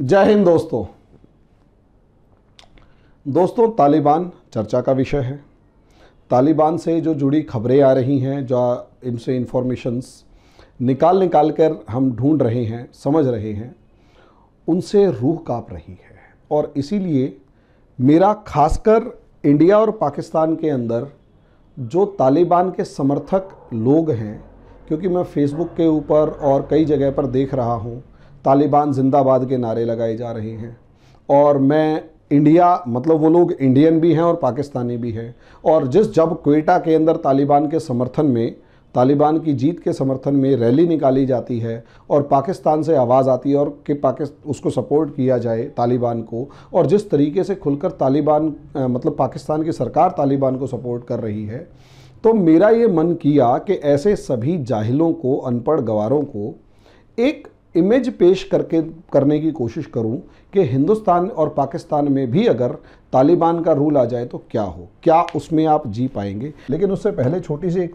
जय हिंद दोस्तों। तालिबान चर्चा का विषय है। तालिबान से जो जुड़ी खबरें आ रही हैं, जो इनसे इन्फॉर्मेशंस निकाल कर हम ढूंढ रहे हैं, समझ रहे हैं, उनसे रूह काँप रही है। और इसीलिए मेरा खासकर इंडिया और पाकिस्तान के अंदर जो तालिबान के समर्थक लोग हैं, क्योंकि मैं फेसबुक के ऊपर और कई जगह पर देख रहा हूँ तालिबान जिंदाबाद के नारे लगाए जा रहे हैं। और मैं इंडिया मतलब वो लोग इंडियन भी हैं और पाकिस्तानी भी हैं। और जब क्वेटा के अंदर तालिबान के समर्थन में, तालिबान की जीत के समर्थन में रैली निकाली जाती है और पाकिस्तान से आवाज़ आती है और कि पाकिस्तान उसको सपोर्ट किया जाए तालिबान को, और जिस तरीके से खुलकर तालिबान मतलब पाकिस्तान की सरकार तालिबान को सपोर्ट कर रही है, तो मेरा ये मन किया कि ऐसे सभी जाहिलों को, अनपढ़ गवारों को एक इमेज पेश करने की कोशिश करूं कि हिंदुस्तान और पाकिस्तान में भी अगर तालिबान का रूल आ जाए तो क्या हो, क्या उसमें आप जी पाएंगे। लेकिन उससे पहले छोटी सी एक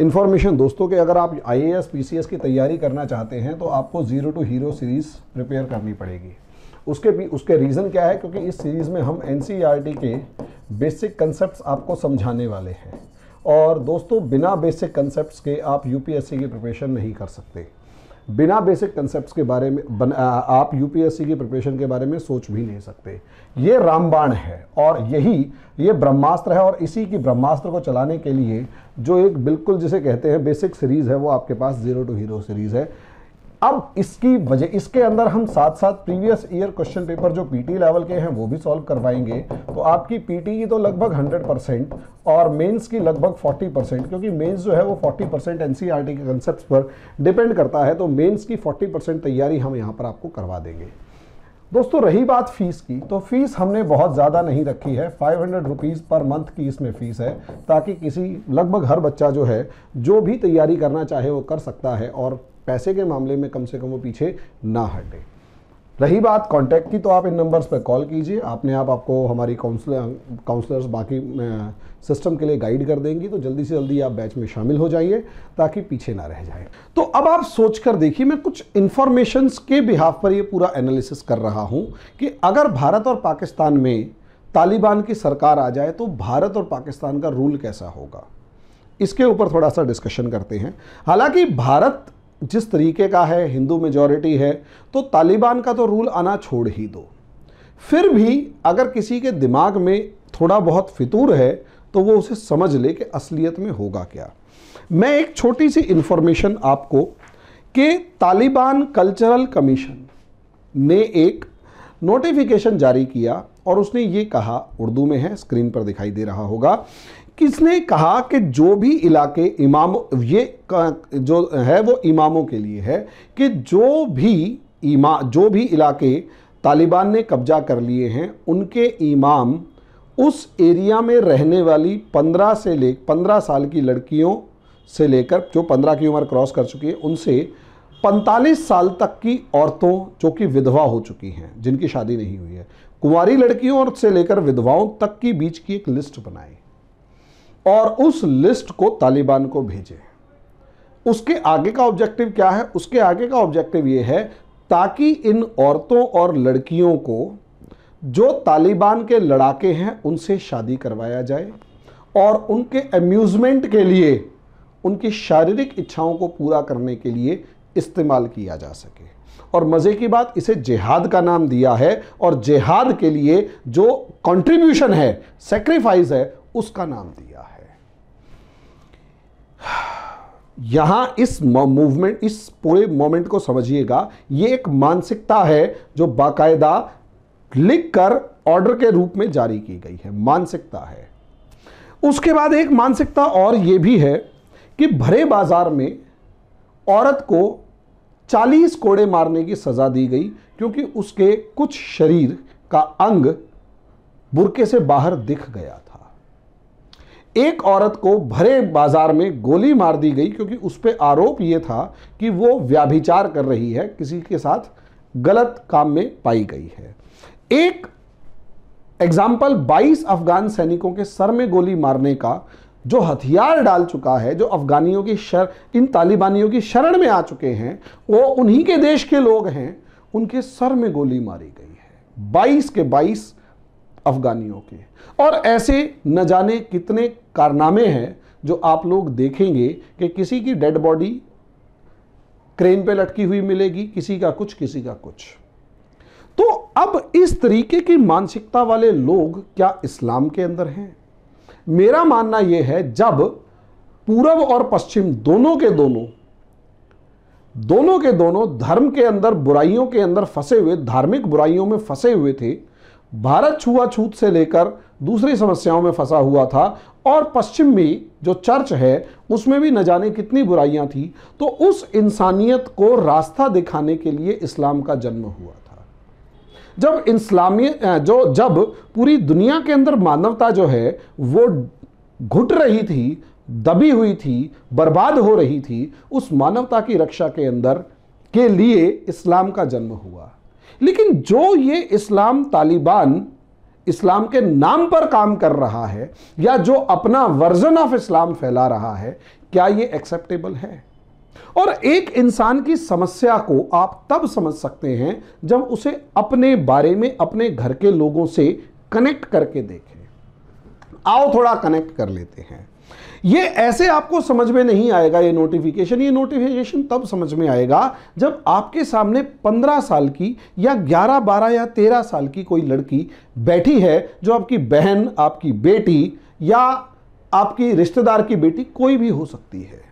इन्फॉर्मेशन दोस्तों कि अगर आप IAS PCS की तैयारी करना चाहते हैं तो आपको zero to hero series prepare करनी पड़ेगी। उसके रीज़न क्या है, क्योंकि इस सीरीज़ में हम NCERT के बेसिक कंसेप्ट्स आपको समझाने वाले हैं। और दोस्तों, बिना बेसिक कंसेप्ट्स के आप UPSC की प्रिपरेशन नहीं कर सकते। बिना बेसिक कंसेप्ट्स के बारे में आप UPSC की प्रिपरेशन के बारे में सोच भी नहीं सकते। ये रामबाण है और ये ब्रह्मास्त्र है। और इसी की ब्रह्मास्त्र को चलाने के लिए जो एक बिल्कुल जिसे कहते हैं बेसिक सीरीज़ है, वो आपके पास ज़ीरो टू हीरो सीरीज़ है। अब इसके अंदर हम साथ साथ प्रीवियस ईयर क्वेश्चन पेपर जो PT लेवल के हैं वो भी सॉल्व करवाएंगे। तो आपकी PT की तो लगभग 100% और मेंस की लगभग 40%, क्योंकि मेंस जो है वो 40% NCERT के कंसेप्ट्स पर डिपेंड करता है। तो मेंस की 40% तैयारी हम यहाँ पर आपको करवा देंगे। दोस्तों, रही बात फ़ीस की, तो फ़ीस हमने बहुत ज़्यादा नहीं रखी है। 500 रुपीज़ पर मंथ की इसमें फ़ीस है, ताकि लगभग हर बच्चा जो है, जो भी तैयारी करना चाहे वो कर सकता है और पैसे के मामले में कम से कम वो पीछे ना हटे। रही बात कांटेक्ट की, तो आप इन नंबर्स पर कॉल कीजिए। आपको हमारी काउंसलर्स बाकी सिस्टम के लिए गाइड कर देंगी। तो जल्दी से जल्दी आप बैच में शामिल हो जाइए ताकि पीछे ना रह जाए। तो अब आप सोच कर देखिए, मैं कुछ इन्फॉर्मेशंस के बिहाफ पर ये पूरा एनालिसिस कर रहा हूँ कि अगर भारत और पाकिस्तान में तालिबान की सरकार आ जाए तो भारत और पाकिस्तान का रूल कैसा होगा, इसके ऊपर थोड़ा सा डिस्कशन करते हैं। हालाँकि भारत जिस तरीके का है, हिंदू मेजॉरिटी है, तो तालिबान का तो रूल आना छोड़ ही दो। फिर भी अगर किसी के दिमाग में थोड़ा बहुत फितूर है तो वो उसे समझ ले कि असलियत में होगा क्या। मैं एक छोटी सी इन्फॉर्मेशन आपको कि तालिबान कल्चरल कमीशन ने एक नोटिफिकेशन जारी किया और उसने ये कहा, उर्दू में है, स्क्रीन पर दिखाई दे रहा होगा, किसने कहा कि जो भी इलाके इमामों के लिए है कि जो भी इलाके तालिबान ने कब्जा कर लिए हैं, उनके इमाम उस एरिया में रहने वाली 15 साल की लड़कियों से लेकर जो 15 की उम्र क्रॉस कर चुकी है उनसे 45 साल तक की औरतों जो कि विधवा हो चुकी हैं, जिनकी शादी नहीं हुई है, कुंवारी लड़कियों और से लेकर विधवाओं तक की बीच की एक लिस्ट बनाई और उस लिस्ट को तालिबान को भेजे। उसके आगे का ऑब्जेक्टिव क्या है? उसके आगे का ऑब्जेक्टिव ये है ताकि इन औरतों और लड़कियों को जो तालिबान के लड़ाके हैं उनसे शादी करवाया जाए और उनके एम्यूज़मेंट के लिए, उनकी शारीरिक इच्छाओं को पूरा करने के लिए इस्तेमाल किया जा सके। और मज़े की बात, इसे जिहाद का नाम दिया है और जिहाद के लिए जो कंट्रीब्यूशन है, सेक्रीफाइस है, उसका नाम दिया है। यहां इस पूरे मोमेंट को समझिएगा। यह एक मानसिकता है जो बाकायदा लिखकर ऑर्डर के रूप में जारी की गई है, मानसिकता है। उसके बाद एक मानसिकता और यह भी है कि भरे बाजार में औरत को 40 कोड़े मारने की सजा दी गई, क्योंकि उसके कुछ शरीर का अंग बुर्के से बाहर दिख गया था। एक औरत को भरे बाजार में गोली मार दी गई, क्योंकि उस पर आरोप ये था कि वो व्याभिचार कर रही है, किसी के साथ गलत काम में पाई गई है। एक एग्जाम्पल, 22 अफगान सैनिकों के सर में गोली मारने का जो हथियार डाल चुका है, जो अफगानियों की इन तालिबानियों की शरण में आ चुके हैं, वो उन्हीं के देश के लोग हैं, उनके सर में गोली मारी गई है, 22 के 22 अफगानियों के। और ऐसे न जाने कितने कारनामे हैं जो आप लोग देखेंगे कि किसी की डेड बॉडी क्रेन पे लटकी हुई मिलेगी, किसी का कुछ, किसी का कुछ। तो अब इस तरीके की मानसिकता वाले लोग क्या इस्लाम के अंदर हैं? मेरा मानना यह है जब पूरब और पश्चिम दोनों के दोनों धर्म के अंदर, बुराइयों के अंदर फंसे हुए, धार्मिक बुराइयों में फंसे हुए थे। भारत छुआछूत से लेकर दूसरी समस्याओं में फंसा हुआ था और पश्चिम में जो चर्च है उसमें भी न जाने कितनी बुराइयां थी। तो उस इंसानियत को रास्ता दिखाने के लिए इस्लाम का जन्म हुआ था। जब पूरी दुनिया के अंदर मानवता जो है वो घुट रही थी, दबी हुई थी, बर्बाद हो रही थी, उस मानवता की रक्षा के अंदर के लिए इस्लाम का जन्म हुआ। लेकिन जो ये इस्लाम तालिबान इस्लाम के नाम पर काम कर रहा है या जो अपना वर्जन ऑफ इस्लाम फैला रहा है, क्या ये एक्सेप्टेबल है? और एक इंसान की समस्या को आप तब समझ सकते हैं जब उसे अपने बारे में अपने घर के लोगों से कनेक्ट करके देखें। आओ थोड़ा कनेक्ट कर लेते हैं। ये ऐसे आपको समझ में नहीं आएगा, ये नोटिफिकेशन तब समझ में आएगा जब आपके सामने 15 साल की या 11, 12 या 13 साल की कोई लड़की बैठी है जो आपकी बहन, आपकी बेटी या आपकी रिश्तेदार की बेटी कोई भी हो सकती है।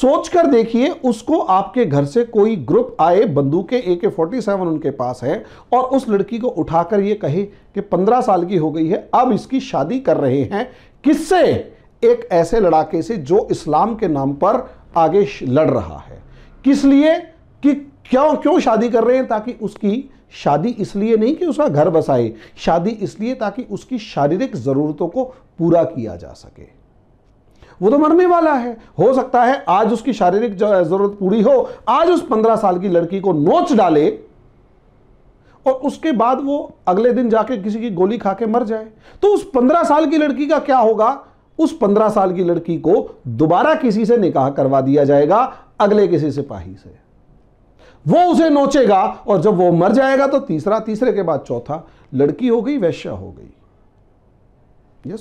सोच कर देखिए, उसको आपके घर से कोई ग्रुप आए, बंदूकें AK-47 उनके पास है और उस लड़की को उठाकर ये कहे कि 15 साल की हो गई है, अब इसकी शादी कर रहे हैं। किससे? एक ऐसे लड़ाके से जो इस्लाम के नाम पर आगे लड़ रहा है। किस लिए कि क्यों शादी कर रहे हैं? ताकि उसकी शादी इसलिए नहीं कि उसका घर बसाए, शादी इसलिए ताकि उसकी शारीरिक ज़रूरतों को पूरा किया जा सके। वो तो मरने वाला है, हो सकता है आज उसकी शारीरिक ज़रूरत पूरी हो, आज उस 15 साल की लड़की को नोच डाले और उसके बाद वो अगले दिन जाके किसी की गोली खा के मर जाए। तो उस 15 साल की लड़की का क्या होगा? उस 15 साल की लड़की को दोबारा किसी से निकाह करवा दिया जाएगा, अगले किसी सिपाही से। वो उसे नोचेगा और जब वो मर जाएगा तो तीसरा, तीसरे के बाद चौथा, लड़की हो गई वैश्या हो गई। यस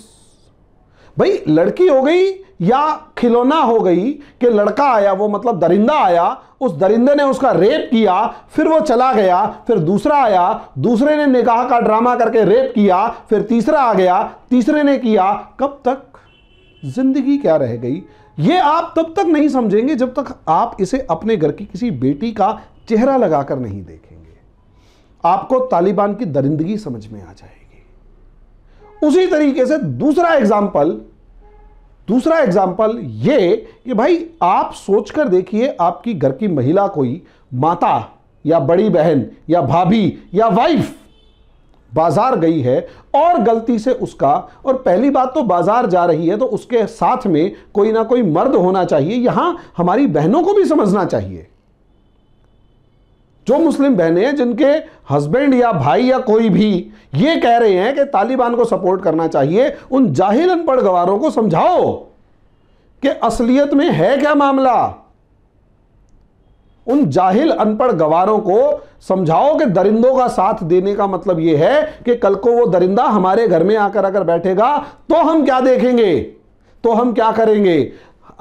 भाई, लड़की हो गई या खिलौना हो गई कि लड़का आया, वो मतलब दरिंदा आया, उस दरिंदे ने उसका रेप किया, फिर वो चला गया, फिर दूसरा आया, दूसरे ने निकाह का ड्रामा करके रेप किया, फिर तीसरा आ गया, तीसरे ने किया। कब तक जिंदगी क्या रह गई? ये आप तब तक नहीं समझेंगे जब तक आप इसे अपने घर की किसी बेटी का चेहरा लगाकर नहीं देखेंगे। आपको तालिबान की दरिंदगी समझ में आ जाएगी। उसी तरीके से दूसरा एग्जाम्पल ये कि भाई आप सोच कर देखिए, आपकी घर की महिला कोई माता या बड़ी बहन या भाभी या वाइफ बाजार गई है और गलती से उसका, और पहली बात तो बाजार जा रही है तो उसके साथ में कोई ना कोई मर्द होना चाहिए। यहां हमारी बहनों को भी समझना चाहिए, जो मुस्लिम बहनें हैं जिनके हस्बैंड या भाई या कोई भी ये कह रहे हैं कि तालिबान को सपोर्ट करना चाहिए, उन जाहिल अनपढ़ गवारों को समझाओ कि असलियत में है क्या मामला। उन जाहिल अनपढ़ गवारों को समझाओ कि दरिंदों का साथ देने का मतलब यह है कि कल को वो दरिंदा हमारे घर में आकर अगर बैठेगा तो हम क्या देखेंगे, तो हम क्या करेंगे।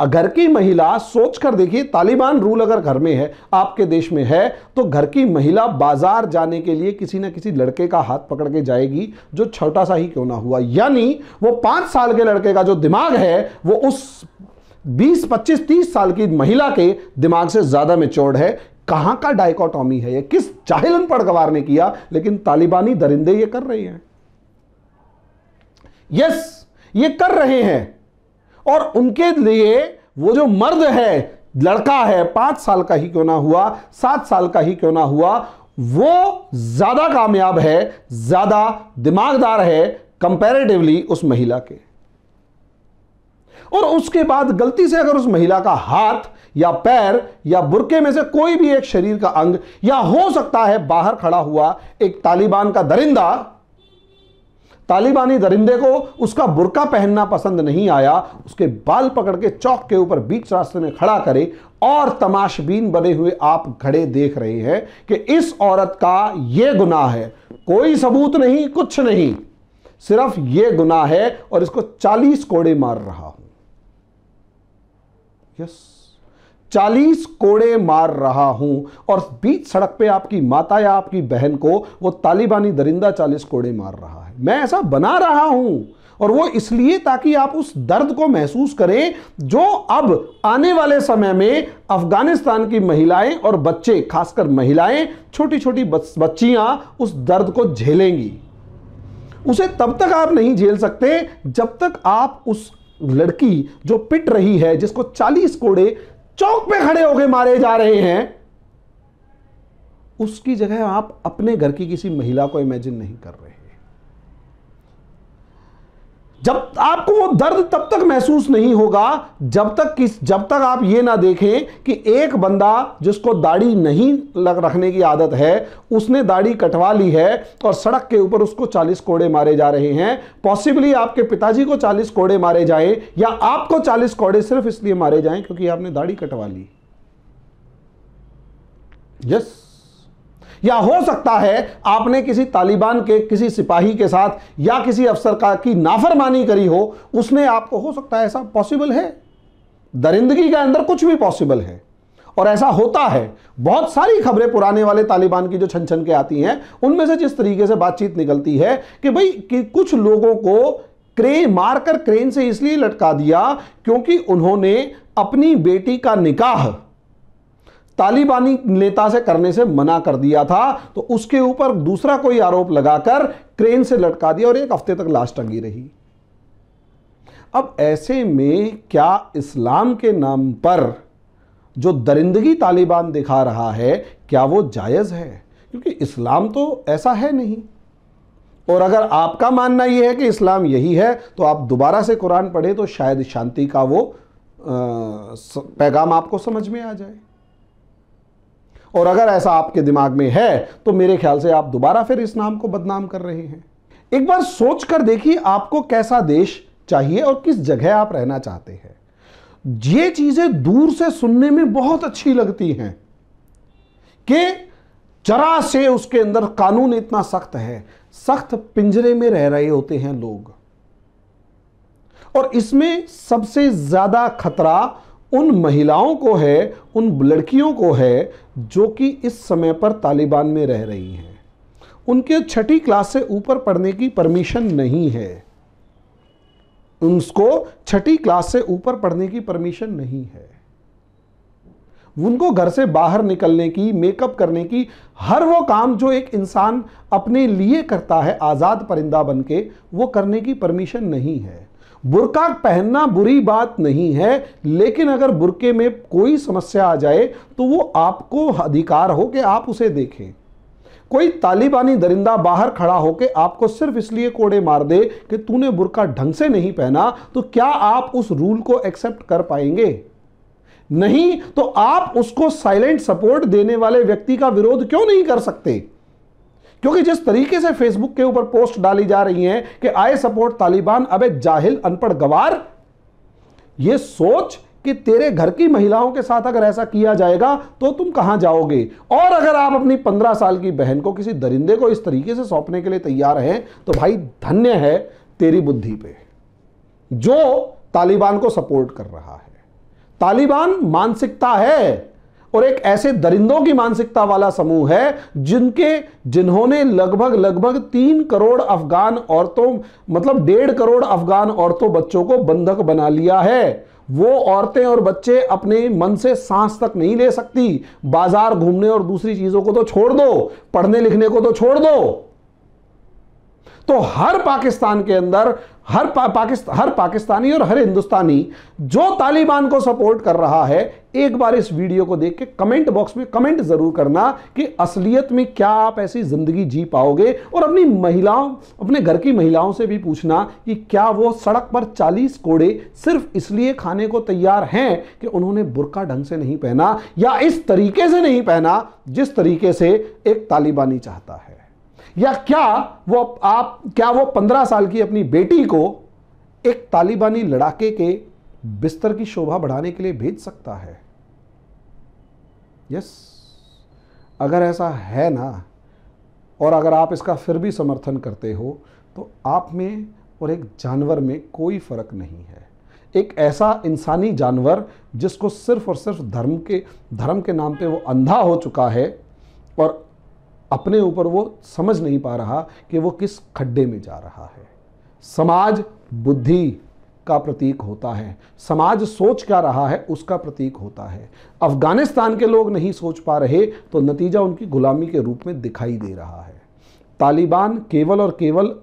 घर की महिला, सोच कर देखिए, तालिबान रूल अगर घर में है, आपके देश में है, तो घर की महिला बाजार जाने के लिए किसी ना किसी लड़के का हाथ पकड़ के जाएगी, जो छोटा सा ही क्यों ना हुआ। यानी वो 5 साल के लड़के का जो दिमाग है वो उस 20, 25, 30 साल की महिला के दिमाग से ज़्यादा मेच्योर्ड है। कहाँ का डाइकोटॉमी है ये? किस जाहिल अनपढ़ गवार ने किया, लेकिन तालिबानी दरिंदे ये कर रहे हैं। यस, ये कर रहे हैं। और उनके लिए वो जो मर्द है, लड़का है, 5 साल का ही क्यों ना हुआ, 7 साल का ही क्यों ना हुआ, वो ज्यादा कामयाब है, ज्यादा दिमागदार है कंपैरेटिवली उस महिला के। और उसके बाद गलती से अगर उस महिला का हाथ या पैर या बुर्के में से कोई भी एक शरीर का अंग, या हो सकता है बाहर खड़ा हुआ एक तालिबान का दरिंदा तालिबानी दरिंदे को उसका बुर्का पहनना पसंद नहीं आया, उसके बाल पकड़ के चौक के ऊपर बीच रास्ते में खड़ा करे और तमाशबीन बने हुए आप खड़े देख रहे हैं कि इस औरत का ये गुनाह है। कोई सबूत नहीं, कुछ नहीं, सिर्फ ये गुनाह है और इसको 40 कोड़े मार रहा हूं। यस, 40 कोड़े मार रहा हूं। और बीच सड़क पे आपकी माता या आपकी बहन को वो तालिबानी दरिंदा 40 कोड़े मार रहा है। मैं ऐसा बना रहा हूं और वो इसलिए ताकि आप उस दर्द को महसूस करें जो अब आने वाले समय में अफगानिस्तान की महिलाएं और बच्चे, खासकर महिलाएं, छोटी छोटी बच्चियां उस दर्द को झेलेंगी। उसे तब तक आप नहीं झेल सकते जब तक आप उस लड़की जो पिट रही है, जिसको 40 कोड़े चौक पे खड़े होके मारे जा रहे हैं, उसकी जगह आप अपने घर की किसी महिला को इमेजिन नहीं कर रहे हैं। जब आपको वो दर्द तब तक महसूस नहीं होगा जब तक आप ये ना देखें कि एक बंदा जिसको दाढ़ी नहीं रखने की आदत है, उसने दाढ़ी कटवा ली है और सड़क के ऊपर उसको 40 कोड़े मारे जा रहे हैं। पॉसिबली आपके पिताजी को 40 कोड़े मारे जाएं या आपको 40 कोड़े सिर्फ इसलिए मारे जाएं क्योंकि आपने दाढ़ी कटवा ली। यस, या हो सकता है आपने किसी तालिबान के किसी सिपाही के साथ या किसी अफसर की नाफरमानी करी हो, उसने आपको, हो सकता है, ऐसा पॉसिबल है। दरिंदगी के अंदर कुछ भी पॉसिबल है और ऐसा होता है। बहुत सारी खबरें पुराने वाले तालिबान की जो छन छन के आती हैं, उनमें से जिस तरीके से बातचीत निकलती है कि भाई कि कुछ लोगों को क्रेन से इसलिए लटका दिया क्योंकि उन्होंने अपनी बेटी का निकाह तालिबानी नेता से करने से मना कर दिया था, तो उसके ऊपर दूसरा कोई आरोप लगाकर क्रेन से लटका दिया और एक हफ्ते तक लाश टंगी रही। अब ऐसे में क्या इस्लाम के नाम पर जो दरिंदगी तालिबान दिखा रहा है, क्या वो जायज़ है? क्योंकि इस्लाम तो ऐसा है नहीं। और अगर आपका मानना यह है कि इस्लाम यही है, तो आप दोबारा से कुरान पढ़ें तो शायद शांति का वो पैगाम आपको समझ में आ जाए। और अगर ऐसा आपके दिमाग में है तो मेरे ख्याल से आप दोबारा फिर इस नाम को बदनाम कर रहे हैं। एक बार सोच कर देखिए आपको कैसा देश चाहिए और किस जगह आप रहना चाहते हैं। ये चीज़ें दूर से सुनने में बहुत अच्छी लगती हैं कि जरा से उसके अंदर कानून इतना सख्त है। सख्त पिंजरे में रह रहे होते हैं लोग। और इसमें सबसे ज़्यादा खतरा उन महिलाओं को है, उन लड़कियों को है जो कि इस समय पर तालिबान में रह रही हैं। उनके 6ठी क्लास से ऊपर पढ़ने की परमिशन नहीं है। उनको 6ठी क्लास से ऊपर पढ़ने की परमिशन नहीं है। उनको घर से बाहर निकलने की, मेकअप करने की, हर वो काम जो एक इंसान अपने लिए करता है आज़ाद परिंदा बन के, वो करने की परमिशन नहीं है। बुर्का पहनना बुरी बात नहीं है, लेकिन अगर बुर्के में कोई समस्या आ जाए तो वो आपको अधिकार हो कि आप उसे देखें। कोई तालिबानी दरिंदा बाहर खड़ा होकर आपको सिर्फ इसलिए कोड़े मार दे कि तूने बुर्का ढंग से नहीं पहना, तो क्या आप उस रूल को एक्सेप्ट कर पाएंगे? नहीं। तो आप उसको साइलेंट सपोर्ट देने वाले व्यक्ति का विरोध क्यों नहीं कर सकते? क्योंकि जिस तरीके से फेसबुक के ऊपर पोस्ट डाली जा रही हैं कि आई सपोर्ट तालिबान, अबे जाहिल अनपढ़ गवार, ये सोच कि तेरे घर की महिलाओं के साथ अगर ऐसा किया जाएगा तो तुम कहां जाओगे। और अगर आप अपनी 15 साल की बहन को किसी दरिंदे को इस तरीके से सौंपने के लिए तैयार हैं तो भाई धन्य है तेरी बुद्धि पे, जो तालिबान को सपोर्ट कर रहा है। तालिबान मानसिकता है और एक ऐसे दरिंदों की मानसिकता वाला समूह है जिन्होंने लगभग 3 करोड़ अफगान औरतों, मतलब 1.5 करोड़ अफगान औरतों, बच्चों को बंधक बना लिया है। वो औरतें और बच्चे अपने मन से सांस तक नहीं ले सकती। बाजार घूमने और दूसरी चीजों को तो छोड़ दो, पढ़ने लिखने को तो छोड़ दो। तो हर पाकिस्तान के अंदर हर पाकिस्तानी और हर हिंदुस्तानी जो तालिबान को सपोर्ट कर रहा है, एक बार इस वीडियो को देख के कमेंट बॉक्स में कमेंट जरूर करना कि असलियत में क्या आप ऐसी जिंदगी जी पाओगे। और अपनी महिलाओं, अपने घर की महिलाओं से भी पूछना कि क्या वो सड़क पर 40 कोड़े सिर्फ इसलिए खाने को तैयार हैं कि उन्होंने बुर्का ढंग से नहीं पहना या इस तरीके से नहीं पहना जिस तरीके से एक तालिबानी चाहता है। या क्या वो 15 साल की अपनी बेटी को एक तालिबानी लड़ाके के बिस्तर की शोभा बढ़ाने के लिए भेज सकता है? यस, अगर ऐसा है ना, और अगर आप इसका फिर भी समर्थन करते हो तो आप में और एक जानवर में कोई फ़र्क नहीं है। एक ऐसा इंसानी जानवर जिसको सिर्फ और सिर्फ धर्म के नाम पे वो अंधा हो चुका है और अपने ऊपर वो समझ नहीं पा रहा कि वो किस खड्डे में जा रहा है। समाज बुद्धि का प्रतीक होता है, समाज सोच क्या रहा है उसका प्रतीक होता है। अफगानिस्तान के लोग नहीं सोच पा रहे तो नतीजा उनकी गुलामी के रूप में दिखाई दे रहा है। तालिबान केवल और केवल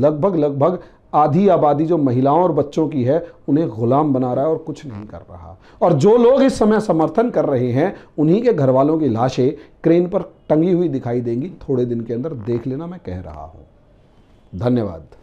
लगभग आधी आबादी जो महिलाओं और बच्चों की है उन्हें गुलाम बना रहा है और कुछ नहीं कर रहा। और जो लोग इस समय समर्थन कर रहे हैं उन्हीं के घर वालों की लाशें क्रेन पर टंगी हुई दिखाई देंगी थोड़े दिन के अंदर, देख लेना मैं कह रहा हूँ। धन्यवाद।